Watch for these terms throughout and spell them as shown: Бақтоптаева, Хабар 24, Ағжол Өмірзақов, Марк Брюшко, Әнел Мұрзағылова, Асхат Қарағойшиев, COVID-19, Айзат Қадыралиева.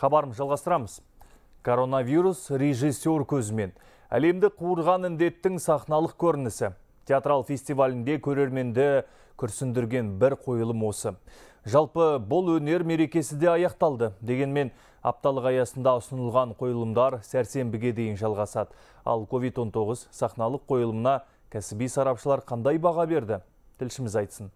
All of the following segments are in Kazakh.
Хабарым жалғастырамыз. Коронавирус режиссер көзімен. Әлемді қуырған індеттің сахналық көрінісі. Театрал фестивалінде көрерменді күрсіндірген бір қойылым осы. Жалпы бұл өнер мерекесі де аяқталды. Дегенмен апталық аясында ұсынылған қойылымдар сәрсенбіге дейін жалғасады. Ал COVID-19 сахналық қойылымына кәсіби сарапшылар қандай баға берді? Тілшіміз айтсын.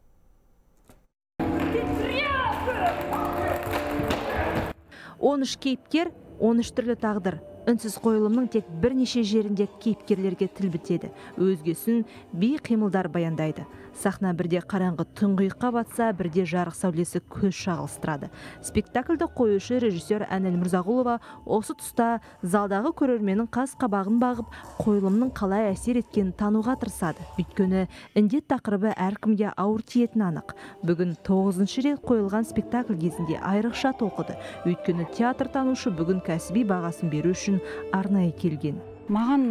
Он үш кейіпкер, 13 түрлі тағдыр. Үнсіз қойылымның тек бірнеше жерінде кейіпкерлерге тіл бітеді. Өзгесін бей қимылдар баяндайды. Сахна бірде қараңғы тұңғиыққа батса, бірде жарық сәулесі көз шағылыстырады. Спектакльді қоюшы режиссер Әнел Мұрзағылова осы тұста залдағы көрерменнің қас-қабағын бағып, қойылымның қалай әсер еткенін тануға тырысады. Өйткені індет тақырыбы әркімге ауыр тиетіні анық. Бүгін 9-шы рет қойылған спектакль кезінде айрықша толқыды. Өйткені театр танушы бүгін кәсіби бағасын беру үшін арнайы келген. Маған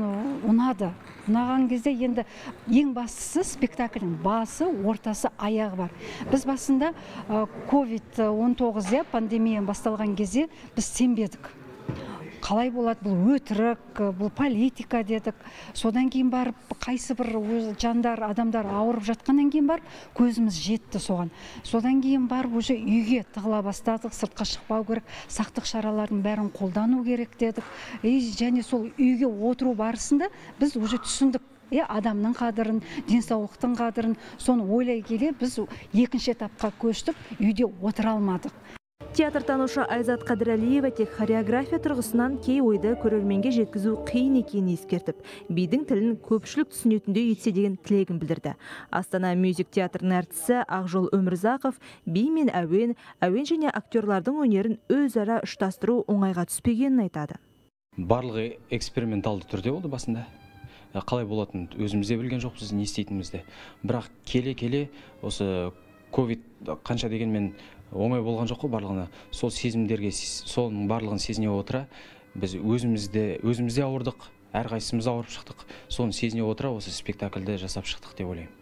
ұнады. Ұнаған кезде енді ең бастысы спектакльдің басы, ортасы, аяғы бар. Біз басында COVID-19 пандемияның басталған кезде біз сенбедік. Қалай болады, бұл өтірік, бұл политика дедік. Содан кейін барып, қайсы бір жандар, адамдар ауырып жатқаннан кейін барып, көзіміз жетті соған. Содан кейін барып, уже үйге тығыла бастадық, сыртқа шықпау керек, сақтық шаралардың бәрін қолдану керек дедік. Және сол үйге отыру барысында біз уже түсіндік. Адамның қадырын, денсаулықтың қадырын, соны ойлай келе біз екінші этапқа көштік, үйде отыра алмадық. Театр танушы Айзат Қадыралиева тек хореография тұрғысынан кей ойды көрерменге жеткізу қиын екенін ескертіп, бидің тілін көпшілік түсінетінде етсе деген тілегін білдірді. Астана мюзик театрының әртісі Ағжол Өмірзақов би мен әуен және актерлардың өнерін өзара ұштастыру оңайға түспегенін айтады. Барлығы эксперименталды түрде болды басында. Қалай болатынын өзімізде білген жоқпыз, не істейтінімізді. Бірақ келе-келе осы COVID қанша дегенмен оңай болған жоқ қой барлығына. Сол сезімдерге, соның барлығын сезіне отыра, біз өзімізде ауырдық, әрқайсымыз ауырып шықтық. Соны сезіне отыра, осы спектакльді жасап шықтық деп ойлаймын.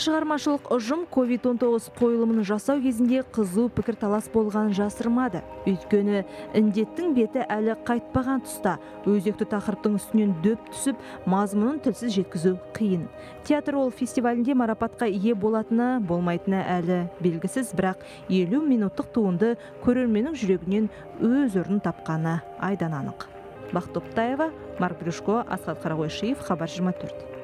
Шығармашылық ұжым COVID-19 қойылымын жасау кезінде қызу пікірталас болған жасырмады. Өйткені індеттің беті әлі қайтпаған тұста, өзекті тақырыптың үстінен дөп түсіп, мазмұнын тілсіз жеткізу қиын. Театр ол фестивалінде марапатқа ие болатыны, болмайтыны әлі белгісіз, бірақ 50 минуттық туынды көрерменнің жүрегінен өз орнын тапқаны айдан анық. Бақтоптаева, Марк Брюшко, Асхат Қарағойшиев, Хабар 24.